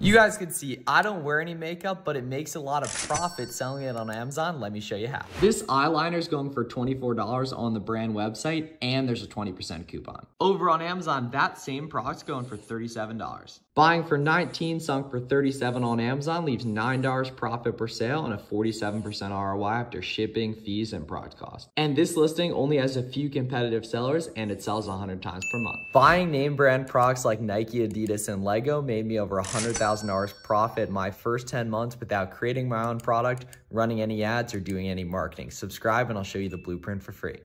You guys can see, I don't wear any makeup, but it makes a lot of profit selling it on Amazon. Let me show you how. This eyeliner is going for $24 on the brand website, and there's a 20% coupon. Over on Amazon, that same product's going for $37. Buying for $19, selling for $37 on Amazon leaves $9 profit per sale and a 47% ROI after shipping, fees, and product costs. And this listing only has a few competitive sellers, and it sells 100 times per month. Buying name brand products like Nike, Adidas, and Lego made me over $100,000 profit my first 10 months without creating my own product, running any ads, or doing any marketing. Subscribe, and I'll show you the blueprint for free.